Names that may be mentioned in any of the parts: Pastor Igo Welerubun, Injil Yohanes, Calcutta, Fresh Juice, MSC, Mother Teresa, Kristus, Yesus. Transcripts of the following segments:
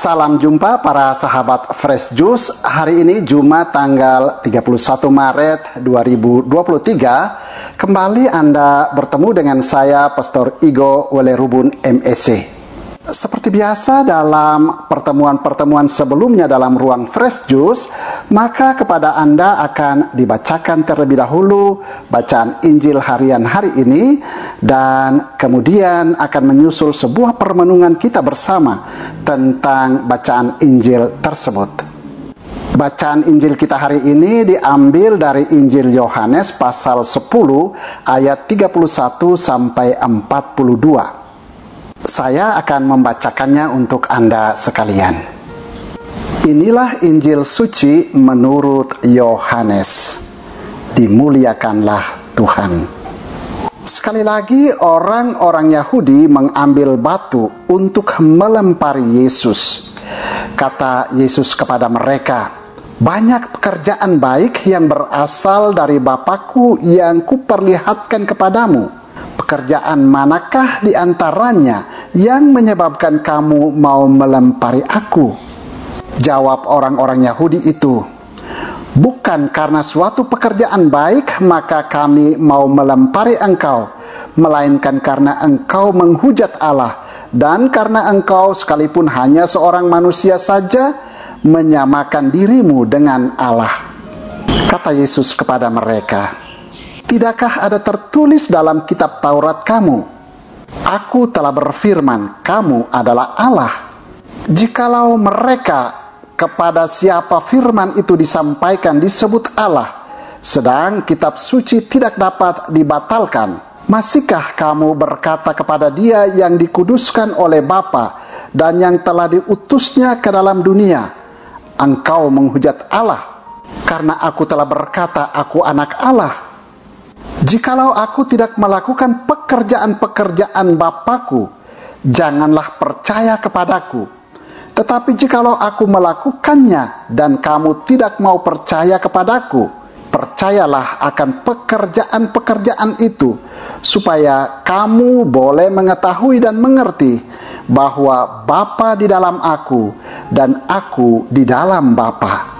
Salam jumpa para sahabat Fresh Juice. Hari ini Jumat tanggal 31 Maret 2023. Kembali Anda bertemu dengan saya Pastor Igo Welerubun MSC. Seperti biasa dalam pertemuan-pertemuan sebelumnya dalam ruang Fresh Juice, maka kepada Anda akan dibacakan terlebih dahulu bacaan Injil harian hari ini, dan kemudian akan menyusul sebuah permenungan kita bersama tentang bacaan Injil tersebut. Bacaan Injil kita hari ini diambil dari Injil Yohanes pasal 10 ayat 31 sampai 42. Saya akan membacakannya untuk Anda sekalian. Inilah Injil suci menurut Yohanes. Dimuliakanlah Tuhan. Sekali lagi, orang-orang Yahudi mengambil batu untuk melempari Yesus. Kata Yesus kepada mereka, "Banyak pekerjaan baik yang berasal dari Bapa-Ku yang kuperlihatkan kepadamu. Pekerjaan manakah di antaranya yang menyebabkan kamu mau melempari aku?" Jawab orang-orang Yahudi itu, "Bukan karena suatu pekerjaan baik maka kami mau melempari engkau, melainkan karena engkau menghujat Allah, dan karena engkau sekalipun hanya seorang manusia saja, menyamakan dirimu dengan Allah." Kata Yesus kepada mereka, "Tidakkah ada tertulis dalam kitab Taurat kamu? Aku telah berfirman, kamu adalah Allah. Jikalau mereka kepada siapa firman itu disampaikan disebut Allah, sedang kitab suci tidak dapat dibatalkan. Masihkah kamu berkata kepada dia yang dikuduskan oleh Bapa dan yang telah diutusnya ke dalam dunia, engkau menghujat Allah? Karena aku telah berkata, aku anak Allah. Jikalau aku tidak melakukan pekerjaan-pekerjaan Bapa-Ku, janganlah percaya kepadaku. Tetapi jikalau aku melakukannya dan kamu tidak mau percaya kepadaku, percayalah akan pekerjaan-pekerjaan itu, supaya kamu boleh mengetahui dan mengerti bahwa Bapa di dalam aku dan aku di dalam Bapa."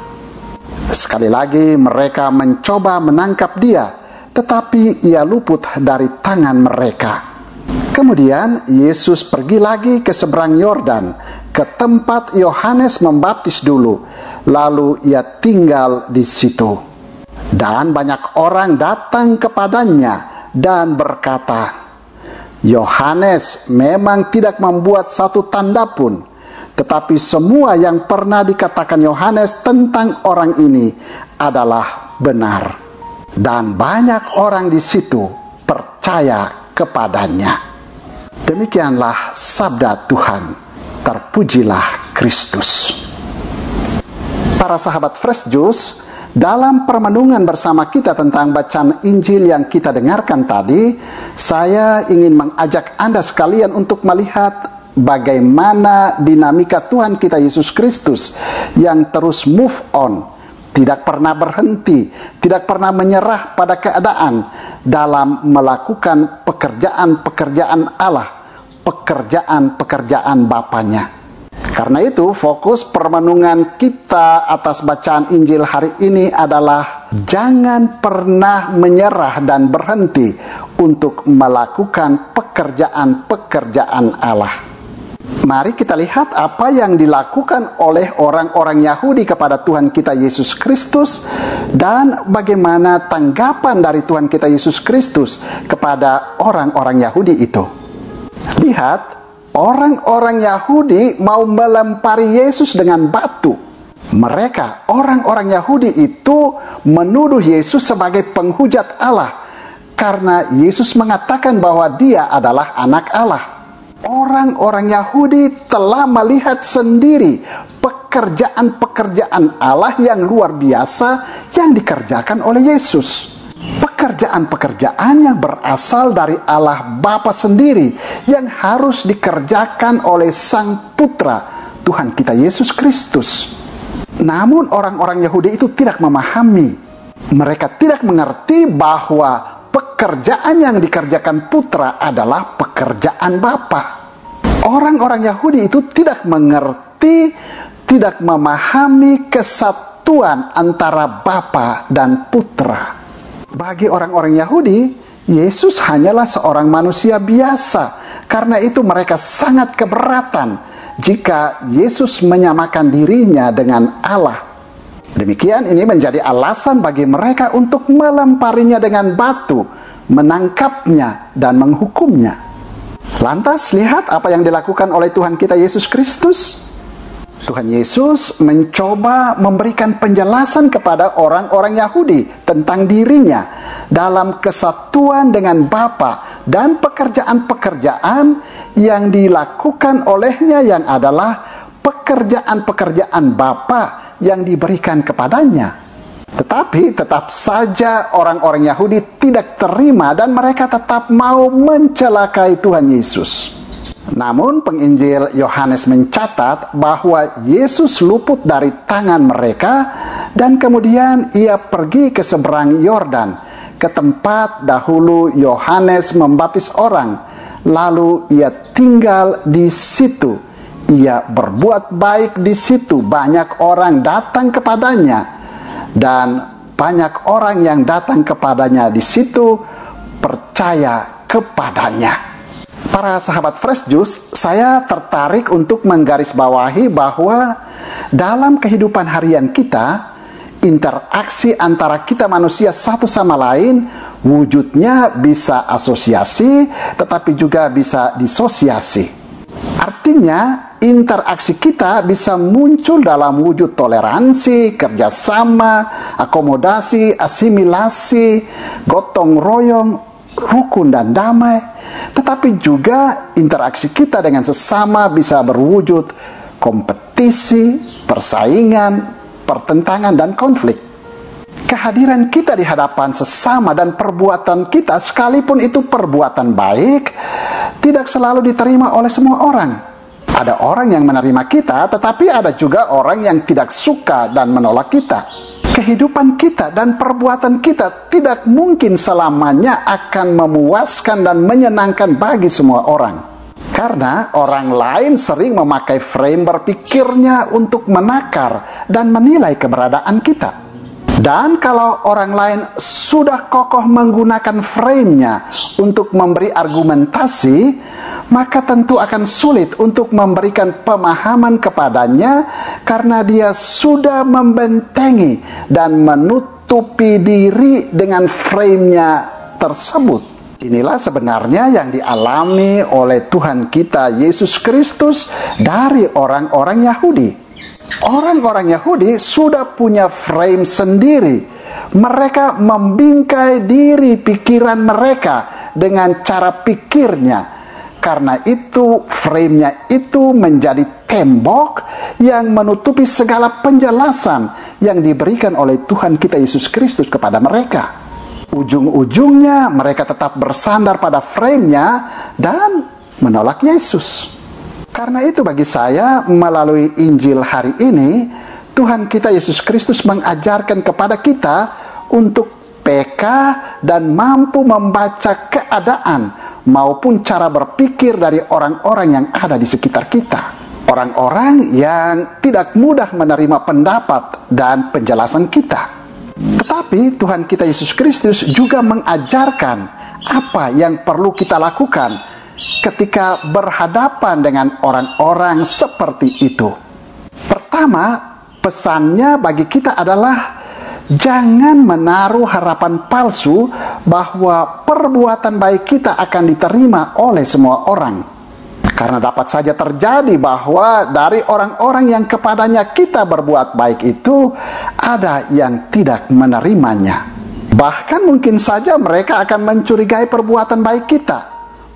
Sekali lagi mereka mencoba menangkap dia, tetapi ia luput dari tangan mereka. Kemudian Yesus pergi lagi ke seberang Yordan, ke tempat Yohanes membaptis dulu, lalu ia tinggal di situ. Dan banyak orang datang kepadanya dan berkata, "Yohanes memang tidak membuat satu tanda pun, tetapi semua yang pernah dikatakan Yohanes tentang orang ini adalah benar." Dan banyak orang di situ percaya kepadanya. Demikianlah sabda Tuhan. Terpujilah Kristus. Para sahabat Fresh Juice, dalam permenungan bersama kita tentang bacaan Injil yang kita dengarkan tadi, saya ingin mengajak Anda sekalian untuk melihat bagaimana dinamika Tuhan kita Yesus Kristus yang terus move on, tidak pernah berhenti, tidak pernah menyerah pada keadaan dalam melakukan pekerjaan-pekerjaan Allah, pekerjaan-pekerjaan Bapanya. Karena itu, fokus permenungan kita atas bacaan Injil hari ini adalah jangan pernah menyerah dan berhenti untuk melakukan pekerjaan-pekerjaan Allah. Mari kita lihat apa yang dilakukan oleh orang-orang Yahudi kepada Tuhan kita Yesus Kristus, dan bagaimana tanggapan dari Tuhan kita Yesus Kristus kepada orang-orang Yahudi itu. Lihat, orang-orang Yahudi mau melempari Yesus dengan batu. Mereka, orang-orang Yahudi itu, menuduh Yesus sebagai penghujat Allah, karena Yesus mengatakan bahwa dia adalah anak Allah. Orang-orang Yahudi telah melihat sendiri pekerjaan-pekerjaan Allah yang luar biasa yang dikerjakan oleh Yesus. Pekerjaan-pekerjaan yang berasal dari Allah Bapa sendiri yang harus dikerjakan oleh Sang Putra, Tuhan kita Yesus Kristus. Namun orang-orang Yahudi itu tidak memahami. Mereka tidak mengerti bahwa pekerjaan yang dikerjakan Putra adalah pekerjaan Bapa. Orang-orang Yahudi itu tidak mengerti berarti tidak memahami kesatuan antara Bapa dan Putra. Bagi orang-orang Yahudi, Yesus hanyalah seorang manusia biasa. Karena itu mereka sangat keberatan jika Yesus menyamakan dirinya dengan Allah. Demikian ini menjadi alasan bagi mereka untuk melemparinya dengan batu, menangkapnya dan menghukumnya. Lantas lihat apa yang dilakukan oleh Tuhan kita Yesus Kristus. Tuhan Yesus mencoba memberikan penjelasan kepada orang-orang Yahudi tentang dirinya dalam kesatuan dengan Bapa dan pekerjaan-pekerjaan yang dilakukan olehnya yang adalah pekerjaan-pekerjaan Bapa yang diberikan kepadanya. Tetapi tetap saja orang-orang Yahudi tidak terima dan mereka tetap mau mencelakai Tuhan Yesus. Namun penginjil Yohanes mencatat bahwa Yesus luput dari tangan mereka dan kemudian ia pergi ke seberang Yordan, ke tempat dahulu Yohanes membaptis orang, lalu ia tinggal di situ. Ia berbuat baik di situ, banyak orang datang kepadanya dan banyak orang yang datang kepadanya di situ percaya kepadanya. Para sahabat Fresh Juice, saya tertarik untuk menggarisbawahi bahwa dalam kehidupan harian kita, interaksi antara kita manusia satu sama lain, wujudnya bisa asosiasi, tetapi juga bisa disosiasi. Artinya, interaksi kita bisa muncul dalam wujud toleransi, kerjasama, akomodasi, asimilasi, gotong royong, rukun dan damai, tetapi juga interaksi kita dengan sesama bisa berwujud kompetisi, persaingan, pertentangan, dan konflik. Kehadiran kita di hadapan sesama dan perbuatan kita, sekalipun itu perbuatan baik, tidak selalu diterima oleh semua orang. Ada orang yang menerima kita, tetapi ada juga orang yang tidak suka dan menolak kita. Kehidupan kita dan perbuatan kita tidak mungkin selamanya akan memuaskan dan menyenangkan bagi semua orang. Karena orang lain sering memakai frame berpikirnya untuk menakar dan menilai keberadaan kita. Dan kalau orang lain sudah kokoh menggunakan frame-nya untuk memberi argumentasi, maka tentu akan sulit untuk memberikan pemahaman kepadanya karena dia sudah membentengi dan menutupi diri dengan frame-nya tersebut. Inilah sebenarnya yang dialami oleh Tuhan kita Yesus Kristus dari orang-orang Yahudi. Orang-orang Yahudi sudah punya frame sendiri. Mereka membingkai diri pikiran mereka dengan cara pikirnya. Karena itu, frame-nya itu menjadi tembok yang menutupi segala penjelasan yang diberikan oleh Tuhan kita Yesus Kristus kepada mereka. Ujung-ujungnya, mereka tetap bersandar pada frame-nya dan menolak Yesus. Karena itu bagi saya, melalui Injil hari ini, Tuhan kita Yesus Kristus mengajarkan kepada kita untuk peka dan mampu membaca keadaan maupun cara berpikir dari orang-orang yang ada di sekitar kita. Orang-orang yang tidak mudah menerima pendapat dan penjelasan kita. Tetapi Tuhan kita Yesus Kristus juga mengajarkan apa yang perlu kita lakukan ketika berhadapan dengan orang-orang seperti itu. Pertama, pesannya bagi kita adalah jangan menaruh harapan palsu bahwa perbuatan baik kita akan diterima oleh semua orang. Karena dapat saja terjadi bahwa dari orang-orang yang kepadanya kita berbuat baik itu, ada yang tidak menerimanya. Bahkan mungkin saja mereka akan mencurigai perbuatan baik kita,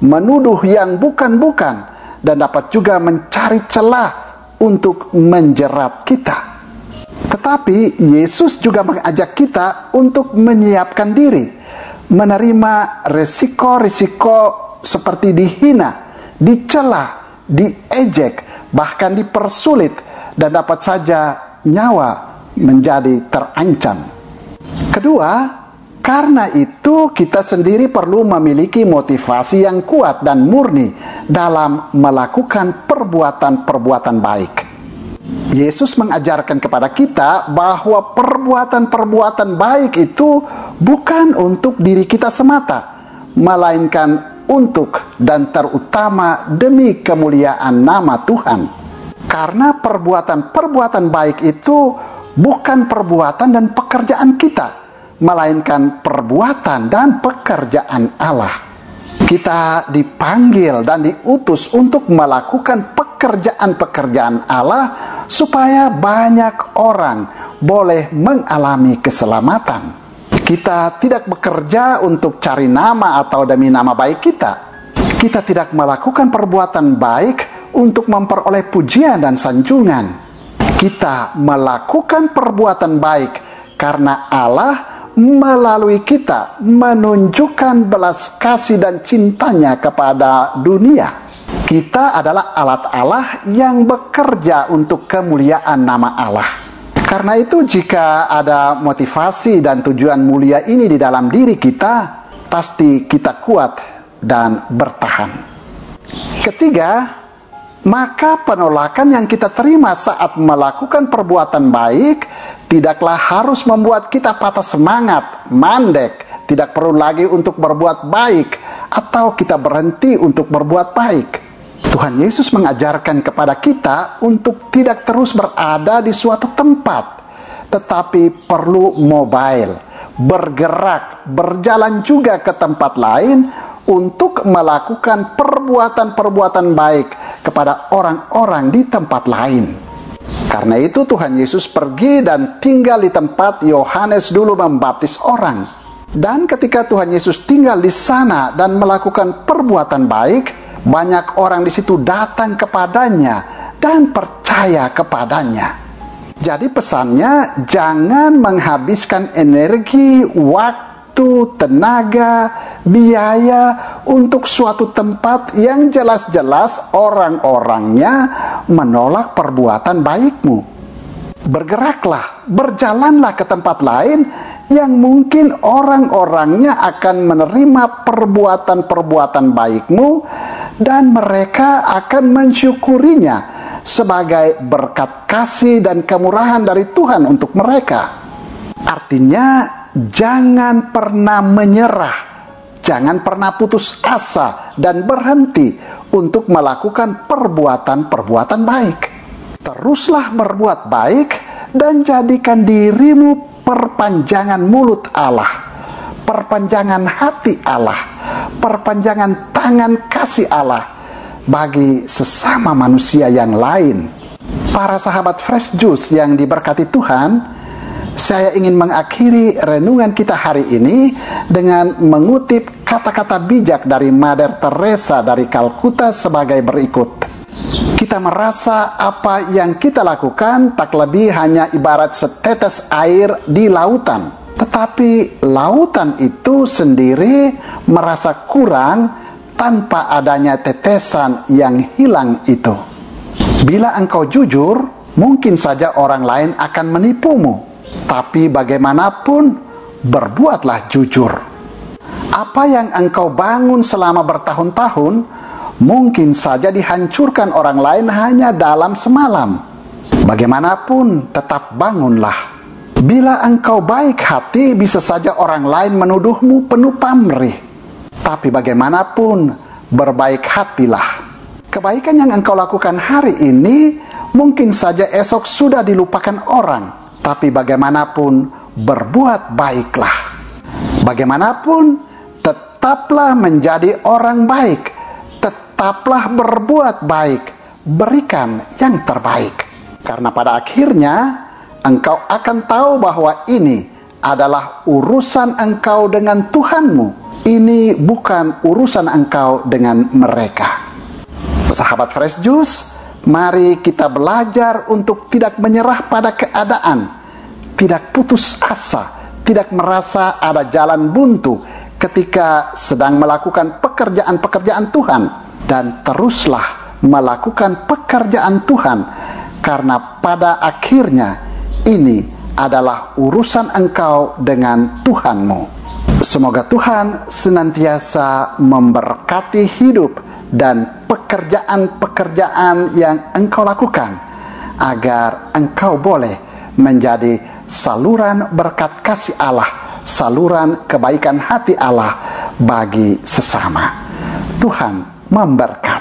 menuduh yang bukan-bukan, dan dapat juga mencari celah untuk menjerat kita. Tetapi Yesus juga mengajak kita untuk menyiapkan diri, menerima risiko-risiko seperti dihina, dicela, diejek, bahkan dipersulit, dan dapat saja nyawa menjadi terancam. Kedua, karena itu kita sendiri perlu memiliki motivasi yang kuat dan murni dalam melakukan perbuatan-perbuatan baik. Yesus mengajarkan kepada kita bahwa perbuatan-perbuatan baik itu bukan untuk diri kita semata, melainkan untuk dan terutama demi kemuliaan nama Tuhan. Karena perbuatan-perbuatan baik itu bukan perbuatan dan pekerjaan kita, melainkan perbuatan dan pekerjaan Allah. Kita dipanggil dan diutus untuk melakukan pekerjaan-pekerjaan Allah supaya banyak orang boleh mengalami keselamatan. Kita tidak bekerja untuk cari nama atau demi nama baik kita. Kita tidak melakukan perbuatan baik untuk memperoleh pujian dan sanjungan. Kita melakukan perbuatan baik karena Allah melalui kita menunjukkan belas kasih dan cintanya kepada dunia. Kita adalah alat Allah yang bekerja untuk kemuliaan nama Allah. Karena itu jika ada motivasi dan tujuan mulia ini di dalam diri kita, pasti kita kuat dan bertahan. Ketiga, maka penolakan yang kita terima saat melakukan perbuatan baik tidaklah harus membuat kita patah semangat, mandek, tidak perlu lagi untuk berbuat baik, atau kita berhenti untuk berbuat baik. Tuhan Yesus mengajarkan kepada kita untuk tidak terus berada di suatu tempat, tetapi perlu mobile, bergerak, berjalan juga ke tempat lain untuk melakukan perbuatan-perbuatan baik kepada orang-orang di tempat lain. Karena itu Tuhan Yesus pergi dan tinggal di tempat Yohanes dulu membaptis orang. Dan ketika Tuhan Yesus tinggal di sana dan melakukan perbuatan baik, banyak orang di situ datang kepadanya dan percaya kepadanya. Jadi pesannya, jangan menghabiskan energi, waktu, tenaga, biaya untuk suatu tempat yang jelas-jelas orang-orangnya menolak perbuatan baikmu. Bergeraklah, berjalanlah ke tempat lain yang mungkin orang-orangnya akan menerima perbuatan-perbuatan baikmu dan mereka akan mensyukurinya sebagai berkat kasih dan kemurahan dari Tuhan untuk mereka. Artinya, jangan pernah menyerah. Jangan pernah putus asa dan berhenti untuk melakukan perbuatan-perbuatan baik. Teruslah berbuat baik dan jadikan dirimu perpanjangan mulut Allah, perpanjangan hati Allah, perpanjangan tangan kasih Allah bagi sesama manusia yang lain. Para sahabat Fresh Juice yang diberkati Tuhan, saya ingin mengakhiri renungan kita hari ini dengan mengutip kata-kata bijak dari Mother Teresa dari Calcutta sebagai berikut. Kita merasa apa yang kita lakukan tak lebih hanya ibarat setetes air di lautan. Tetapi lautan itu sendiri merasa kurang tanpa adanya tetesan yang hilang itu. Bila engkau jujur, mungkin saja orang lain akan menipumu. Tapi bagaimanapun, berbuatlah jujur. Apa yang engkau bangun selama bertahun-tahun, mungkin saja dihancurkan orang lain hanya dalam semalam. Bagaimanapun, tetap bangunlah. Bila engkau baik hati, bisa saja orang lain menuduhmu penuh pamrih. Tapi bagaimanapun, berbaik hatilah. Kebaikan yang engkau lakukan hari ini, mungkin saja esok sudah dilupakan orang. Tapi bagaimanapun, berbuat baiklah. Bagaimanapun, tetaplah menjadi orang baik. Tetaplah berbuat baik. Berikan yang terbaik. Karena pada akhirnya, engkau akan tahu bahwa ini adalah urusan engkau dengan Tuhanmu. Ini bukan urusan engkau dengan mereka. Sahabat Fresh Juice, mari kita belajar untuk tidak menyerah pada keadaan, tidak putus asa, tidak merasa ada jalan buntu ketika sedang melakukan pekerjaan-pekerjaan Tuhan. Dan teruslah melakukan pekerjaan Tuhan, karena pada akhirnya ini adalah urusan engkau dengan Tuhanmu. Semoga Tuhan senantiasa memberkati hidup dan pekerjaan-pekerjaan yang engkau lakukan agar engkau boleh menjadi saluran berkat kasih Allah, saluran kebaikan hati Allah bagi sesama. Tuhan memberkati.